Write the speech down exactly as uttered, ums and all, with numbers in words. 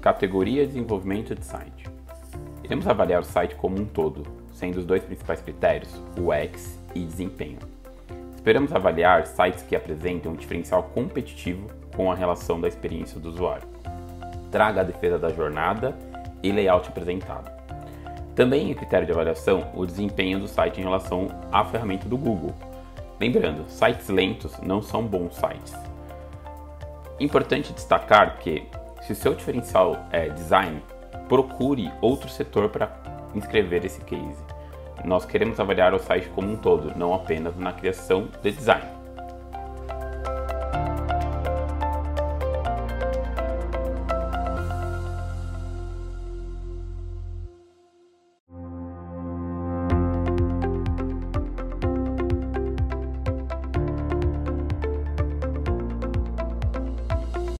Categoria Desenvolvimento de Site. Iremos avaliar o site como um todo, sendo os dois principais critérios, U X e desempenho. Esperamos avaliar sites que apresentam um diferencial competitivo com a relação da experiência do usuário. Traga a defesa da jornada e layout apresentado. Também em critério de avaliação, o desempenho do site em relação à ferramenta do Google. Lembrando, sites lentos não são bons sites. Importante destacar que, se o seu diferencial é design, procure outro setor para inscrever esse case. Nós queremos avaliar o site como um todo, não apenas na criação de design.